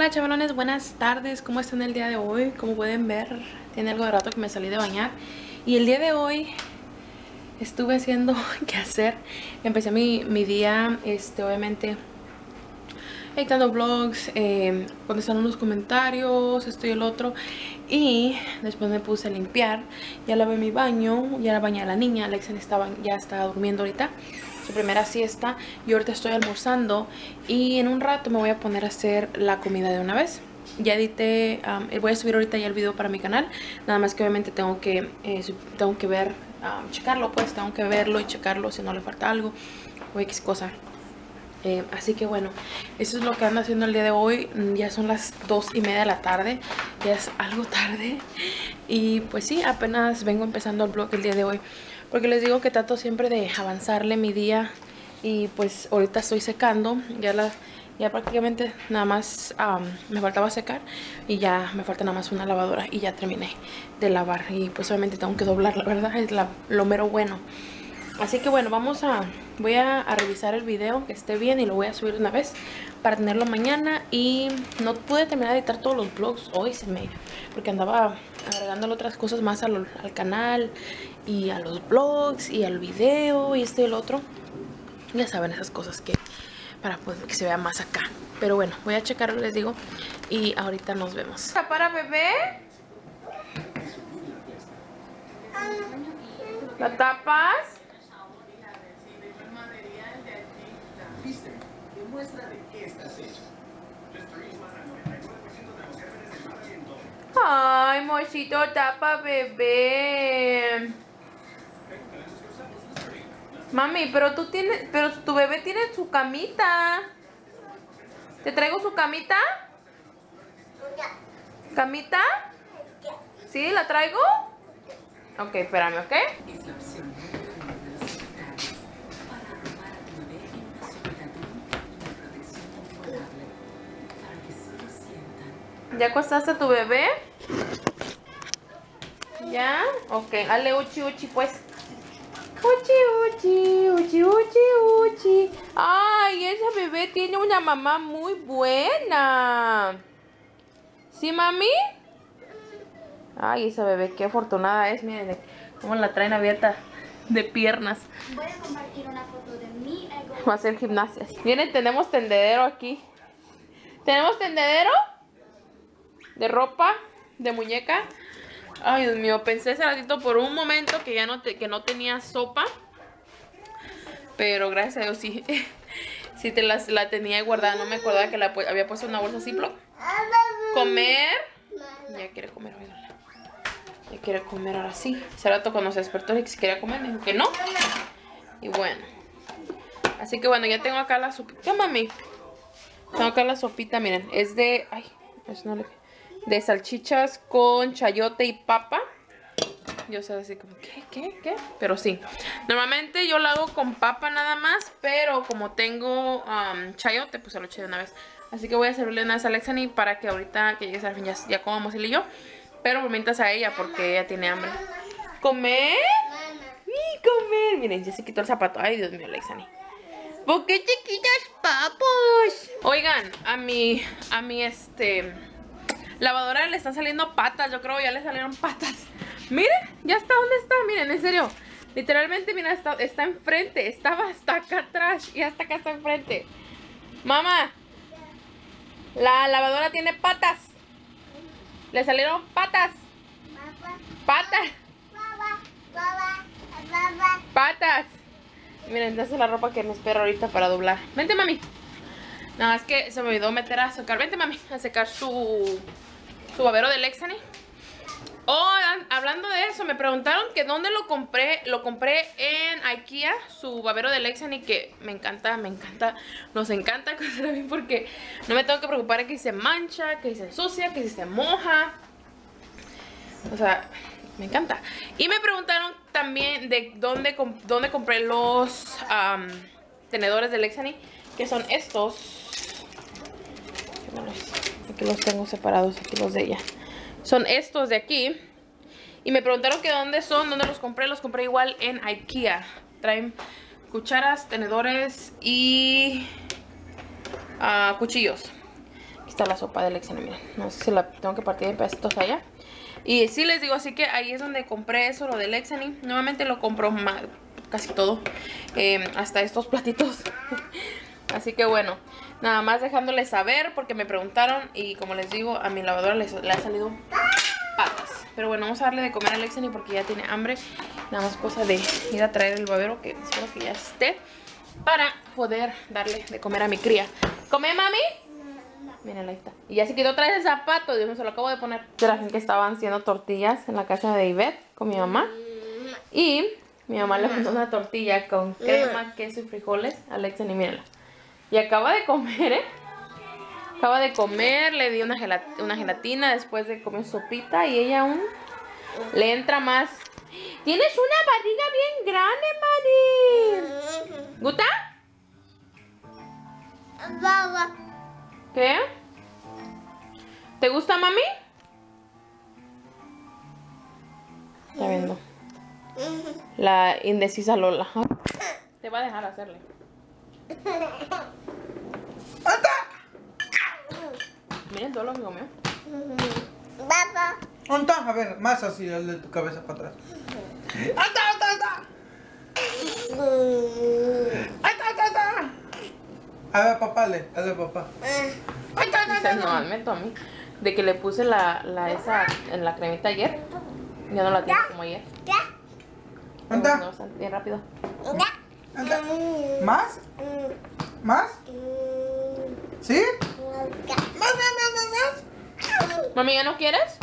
Hola chavalones, buenas tardes, ¿cómo están el día de hoy? Como pueden ver, tiene algo de rato que me salí de bañar. Y el día de hoy estuve haciendo qué hacer. Empecé mi día, obviamente, editando vlogs, contestando unos comentarios, esto y el otro. Y después me puse a limpiar, ya lavé mi baño, ya la bañé a la niña. Lexani ya está durmiendo ahorita, su primera siesta. Yo ahorita estoy almorzando y en un rato me voy a poner a hacer la comida de una vez. Ya edité, voy a subir ahorita ya el video para mi canal. Nada más que obviamente tengo que ver, checarlo pues, tengo que verlo y checarlo si no le falta algo o X cosa. Así que bueno, eso es lo que ando haciendo el día de hoy. Ya son las 2:30 de la tarde, ya es algo tarde. Y pues sí, apenas vengo empezando el vlog el día de hoy, porque les digo que trato siempre de avanzarle mi día. Y pues ahorita estoy secando, ya prácticamente nada más me faltaba secar. Y ya me falta nada más una lavadora y ya terminé de lavar. Y pues obviamente tengo que doblar, la verdad es lo mero bueno. Así que bueno, voy a revisar el video, que esté bien, y lo voy a subir una vez para tenerlo mañana. Y no pude terminar de editar todos los vlogs hoy, porque andaba agregándole otras cosas más al canal y a los vlogs y al video y esto y el otro. Ya saben, esas cosas que para pues, que se vea más acá. Pero bueno, voy a checarlo, les digo, y ahorita nos vemos. ¿Para bebé? ¿La tapas? Muestra de qué estás hecho. Ay, mochito, tapa, bebé. Mami, pero tu bebé tiene su camita. ¿Te traigo su camita? ¿Camita? ¿Sí? ¿La traigo? Ok, espérame, ¿ok? ¿Ya acostaste a tu bebé? ¿Ya? Ok, dale uchi uchi pues. Uchi uchi, uchi uchi uchi. Ay, esa bebé tiene una mamá muy buena. ¿Sí, mami? Ay, esa bebé, qué afortunada es. Miren cómo la traen abierta de piernas. Voy a compartir una foto de mí. Va a hacer gimnasias. Miren, tenemos tendedero aquí. ¿Tenemos tendedero? De ropa, de muñeca. Ay, Dios mío, pensé ese ratito por un momento que ya no tenía sopa. Pero gracias a Dios sí, sí la tenía guardada. No me acordaba que la había puesto en una bolsa Ziploc. Comer. Ya quiere comer, oíganla. Ya quiere comer ahora sí. Ese rato cuando se despertó y que si quería comer, dijo que no. Y bueno. Así que bueno, ya tengo acá la sopita. ¿Qué, mami? Tengo acá la sopita, miren. Es de... Ay, eso no le... De salchichas con chayote y papa. Yo sé así como, ¿qué? Pero sí, normalmente yo la hago con papa nada más, pero como tengo chayote, pues se lo eché de una vez. Así que voy a servirle una vez a Alexani para que ahorita que llegue Serafín ya comamos él y yo. Pero mientras a ella, porque ella tiene hambre. ¿Comer? ¡Y comer! Miren, ya se quitó el zapato. Ay, Dios mío, Alexani. ¿Por qué chiquitas papos? Oigan, a mi lavadora le están saliendo patas, yo creo ya le salieron patas. Miren, ya está, ¿dónde está? Miren, en serio. Literalmente, mira, está enfrente. Estaba hasta acá atrás y hasta acá está enfrente. Mamá, la lavadora tiene patas. Le salieron patas. Patas. Patas. Miren, entonces la ropa que me espera ahorita para doblar. Vente, mami. Nada, es que se me olvidó meter a secar. Vente, mami, a secar su babero de Lexani. Oh, hablando de eso, me preguntaron que dónde lo compré. Lo compré en IKEA, su babero de Lexani, que me encanta, nos encanta, porque no me tengo que preocupar de que se mancha, que se ensucia, que se moja. O sea, me encanta. Y me preguntaron también de dónde compré los tenedores de Lexani, que son estos. Aquí los tengo separados, aquí los de ella. Son estos de aquí. Y me preguntaron que dónde son, dónde los compré. Los compré igual en IKEA. Traen cucharas, tenedores y cuchillos. Aquí está la sopa de Lexani, miren. No sé si la tengo que partir en pedacitos allá. Y sí les digo, así que ahí es donde compré eso, lo de Lexani. Normalmente lo compro más, casi todo, hasta estos platitos. Así que bueno, nada más dejándoles saber porque me preguntaron. Y como les digo, a mi lavadora le ha salido patas. Pero bueno, vamos a darle de comer a Lexani porque ya tiene hambre. Nada más cosa de ir a traer el babero, que espero que ya esté, para poder darle de comer a mi cría. ¿Come, mami? Miren, ahí está. Y ya se quitó otra vez el zapato. Dios mío, se lo acabo de poner. Serafín que estaban haciendo tortillas en la casa de Ivette con mi mamá. Y mi mamá le puso una tortilla con crema, queso y frijoles a Lexani, mírenla. Y acaba de comer, ¿eh? Acaba de comer, le di una gelatina después de comer sopita. Y ella aún le entra más. Tienes una barriga bien grande, Mari. ¿Guta? ¿Qué? ¿Te gusta, mami? Está viendo. La indecisa Lola. Te va a dejar hacerle. Mira el dolor, amigo mío. Papá. ¿Onta? A ver, más así, de tu cabeza para atrás. ¡Ata, ata, ata! ¡Ata, ata, ata! A ver, papá, hazle papá. ¡Ata, ata, ata! No, al meto a mí. De que le puse esa en la cremita ayer. Ya no la tengo como ayer. ¿Onta? No, bien rápido. ¿Onta? ¿Más? ¿Más? ¿Sí? ¿Más, más, más, más? Mami, ¿ya no quieres?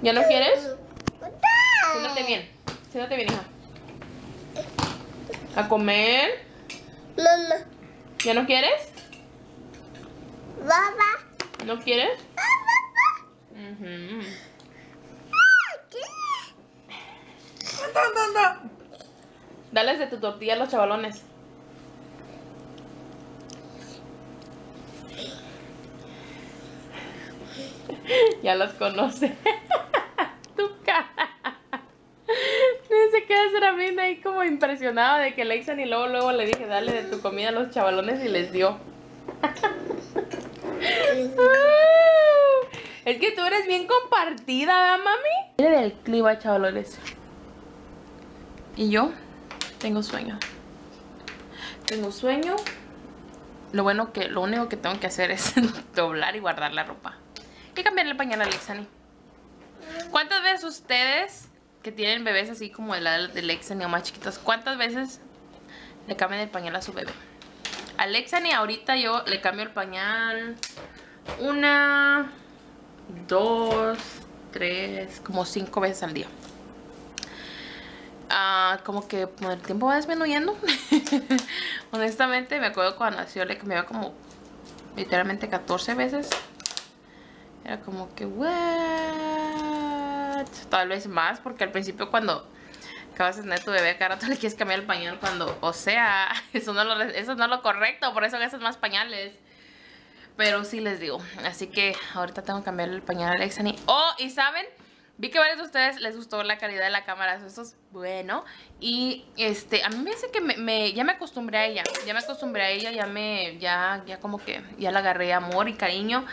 ¿Ya no quieres? Siéntate bien. Siéntate bien, hija. A comer. Mamá. ¿Ya no quieres? Papá. ¿No quieres? Papá. ¿Qué? Dales de tu tortilla a los chavalones. Ya los conoce. Tu cara. Se queda Serafín ahí como impresionado de que Lexani, y luego le dije, dale de tu comida a los chavalones y les dio. Es que tú eres bien compartida, ¿verdad, mami? Mira del clima, chavalones. Y yo tengo sueño. Tengo sueño. Lo bueno que lo único que tengo que hacer es doblar y guardar la ropa. Y cambiarle el pañal a Lexani. ¿Cuántas veces ustedes que tienen bebés así como la de Lexani o más chiquitos, cuántas veces le cambian el pañal a su bebé? A Lexani ahorita yo le cambio el pañal 1, 2, 3, como 5 veces al día. Como que con el tiempo va disminuyendo. Honestamente me acuerdo cuando nació le cambiaba como literalmente 14 veces. Era como que what? Tal vez más, porque al principio cuando acabas de tener tu bebé, cada rato le quieres cambiar el pañal cuando, o sea, eso no es lo correcto, por eso gastas más pañales. Pero sí les digo, así que ahorita tengo que cambiarle el pañal a Lexani. Oh, y saben, vi que varios de ustedes les gustó la calidad de la cámara, eso es bueno. Y a mí me dice que ya me acostumbré a ella, ya como que ya la agarré amor y cariño.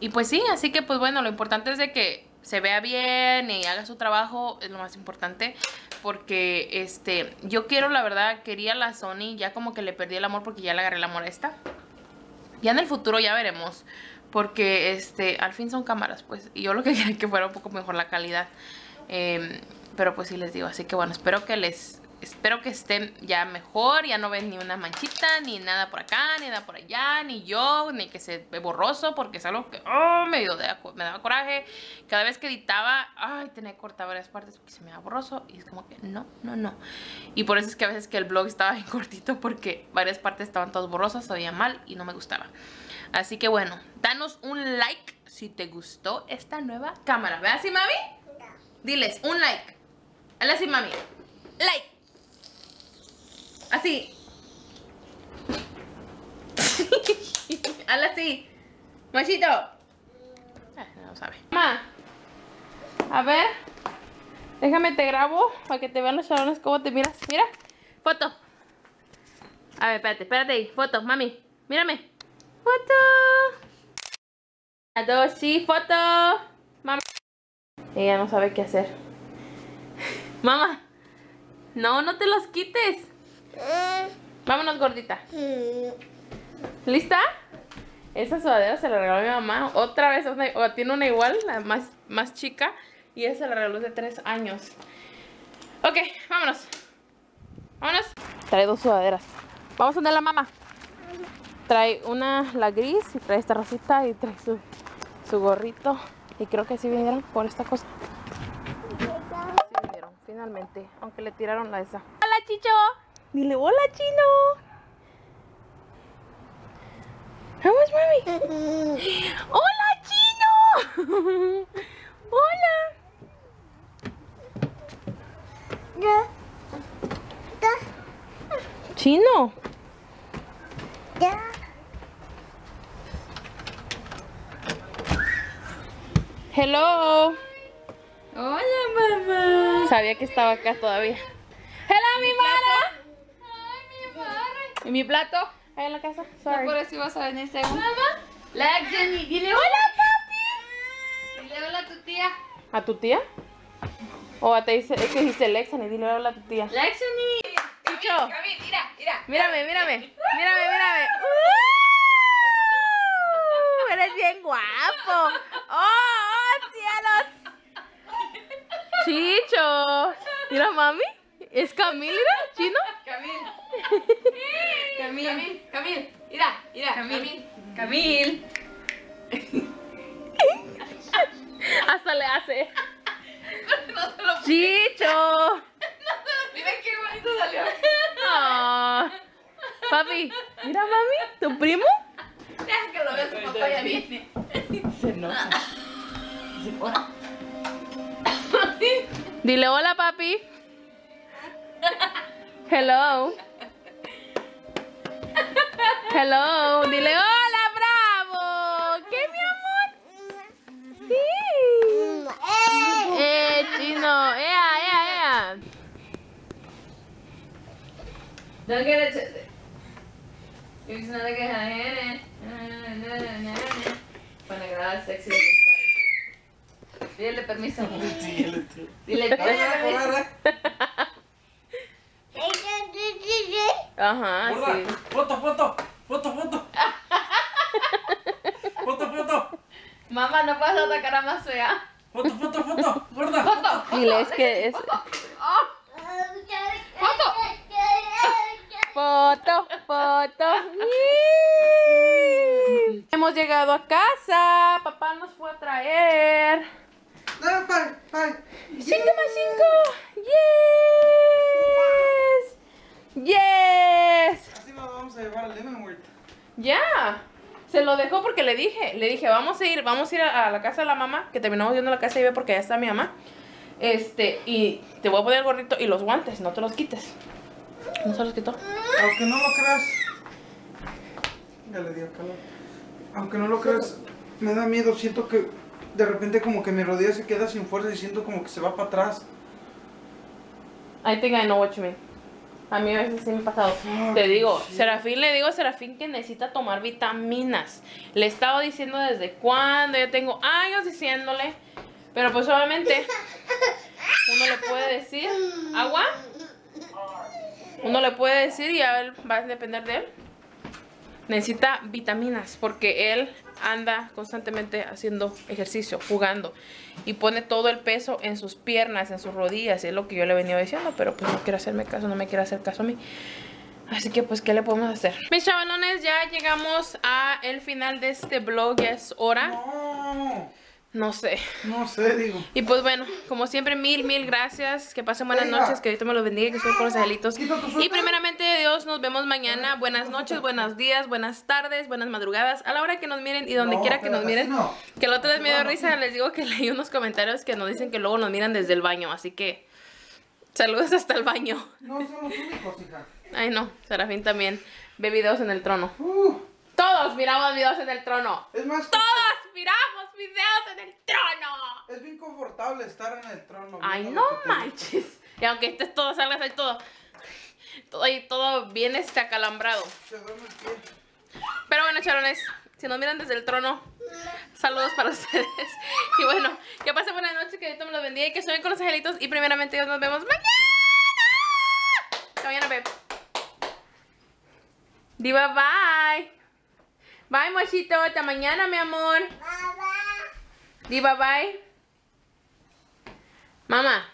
Y pues sí, así que pues bueno, lo importante es de que se vea bien y haga su trabajo, es lo más importante. Porque yo quiero, la verdad, quería la Sony, ya como que le perdí el amor porque ya le agarré el amor a esta. Ya en el futuro ya veremos. Porque al fin son cámaras, pues. Y yo lo que quería que fuera un poco mejor la calidad. Pero pues sí les digo. Así que bueno, espero que estén ya mejor. Ya no ven ni una manchita, ni nada por acá, ni nada por allá, ni yo, ni que se ve borroso. Porque es algo que me daba coraje. Cada vez que editaba, ay, tenía que cortar varias partes porque se me daba borroso. Y es como que no. Y por eso es que a veces que el vlog estaba bien cortito, porque varias partes estaban todas borrosas, se veía mal y no me gustaba. Así que bueno, danos un like si te gustó esta nueva cámara. ¿Ve así, mami? No. Diles, un like. Hazle así, mami. Like. Así. Hazle así. Machito. No sabe. Mamá. A ver. Déjame te grabo para que te vean los chavales cómo te miras. Mira. Foto. A ver, espérate ahí. Foto, mami. Mírame. Foto. A dos, sí, foto. Mamá. Ella no sabe qué hacer. Mamá. No, no te los quites. Vámonos, gordita. ¿Lista? Esa sudadera se la regaló mi mamá. Otra vez, tiene una igual, la más chica. Y esa se la regaló de 3 años. Ok, vámonos. Vámonos. Trae 2 sudaderas. Vamos a donde la mamá. Trae una, la gris, y trae esta rosita, y trae su gorrito. Y creo que sí vinieron por esta cosa. Sí vinieron, finalmente. Aunque le tiraron la esa. ¡Hola, Chicho! Dile, hola, Chino. ¿Cómo es, mami? ¡Hola, Chino! ¡Hola! ¡Chino! ¡Hello! ¡Hola, mamá! Sabía que estaba acá todavía. ¡Hello, mi mara! ¡Ay, mi mara! ¿Y mi plato? Ahí en la casa. Sorry. No, por eso vas a venir según. Mamá. Lexani, dile hola, papi. Dile hola a tu tía. ¿A tu tía? O a te dice, es que dice Lexani, dile hola a tu tía. Lexani. Chicho. Cami, mira. Mírame. Eres bien guapo. ¡Oh, cielos! Chicho. Mira, mami. ¿Es Camila? ¿Chino? Camil, mira, Camil. Hasta le hace. No se lo puse. Chicho. Mira qué bonito salió. Oh. Papi, mira, mami, tu primo. Deja que lo vea, su papá ya viene. Se enoja. Se enoja. Dile hola, papi. Hello, dile hola, bravo. ¿Qué, mi amor? Sí. Chino, ea. Don't get it twisted. It's not like a hand. Para grabar sexy. Dile permiso. Dile permiso. Ajá, hola, sí. Foto. Foto. Mamá, no puedes otra cara más fea. Foto, gorda. Foto. Dile, es que es... Foto. Hemos llegado a casa. Papá nos fue a traer. No, para. 5 más 5. Yes. Así lo vamos a llevar al Leavenworth. Ya. Se lo dejó porque le dije, vamos a ir a la casa de la mamá, que terminamos yendo a la casa de Ibe porque ya está mi mamá. Y te voy a poner el gorrito y los guantes, no te los quites. No se los quitó. Aunque no lo creas. Ya le dio calor. Aunque no lo creas, me da miedo, siento que de repente como que mi rodilla se queda sin fuerza y siento como que se va para atrás. I think I know what you mean. A mí a veces sí me ha pasado. Te digo, le digo a Serafín que necesita tomar vitaminas. Le estaba diciendo desde cuándo, yo tengo años diciéndole. Pero pues obviamente uno le puede decir, ¿agua? Uno le puede decir y a él va a depender de él. Necesita vitaminas porque él anda constantemente haciendo ejercicio, jugando. Y pone todo el peso en sus piernas, en sus rodillas. Es lo que yo le he venido diciendo, pero pues no quiero hacerme caso, no me quiero hacer caso a mí. Así que pues, ¿qué le podemos hacer? Mis chavalones, ya llegamos a el final de este vlog. Ya es hora. No sé, digo. Y pues bueno, como siempre, mil gracias. Que pasen buenas noches, que ahorita me los bendiga, que soy con los angelitos. Y primeramente, Dios, nos vemos mañana. Buenas noches, buenos días, buenas tardes, buenas madrugadas. A la hora que nos miren y donde quiera que nos miren. Que el otro día me dio risa, les digo que leí unos comentarios que nos dicen que luego nos miran desde el baño. Así que, saludos hasta el baño. No somos únicos, hija. Ay no, Serafín también ve videos en el trono. Todos miramos videos en el trono. Es más, todos miramos videos en el trono. Es bien confortable estar en el trono. Ay, no manches. Y aunque estés todo, salgas ahí todo. Todo bien acalambrado. Se duerme el pie. Pero bueno, charones, si nos miran desde el trono, saludos para ustedes. Y bueno, que pasen buena noche, que Dios me los bendiga y que sueñen con los angelitos. Y primeramente Dios, nos vemos mañana. Hasta mañana, babe. Diva, bye. Bye, mochito. Hasta mañana, mi amor. Diva, bye. Mamá,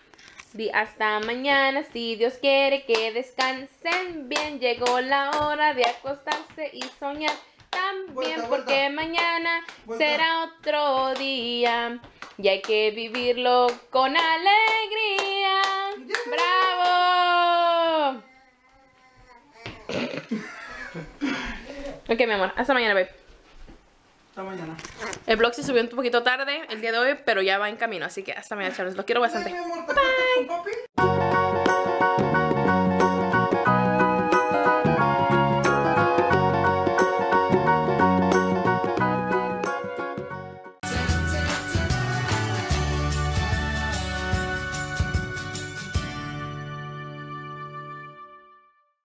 di hasta mañana, si Dios quiere que descansen bien. Llegó la hora de acostarse y soñar también, vuelta, porque mañana será otro día y hay que vivirlo con alegría. ¡Bravo! Ok, mi amor, hasta mañana, babe. Hasta mañana. El vlog se subió un poquito tarde el día de hoy, pero ya va en camino, así que hasta mañana, chavales. Los quiero bastante. Bye.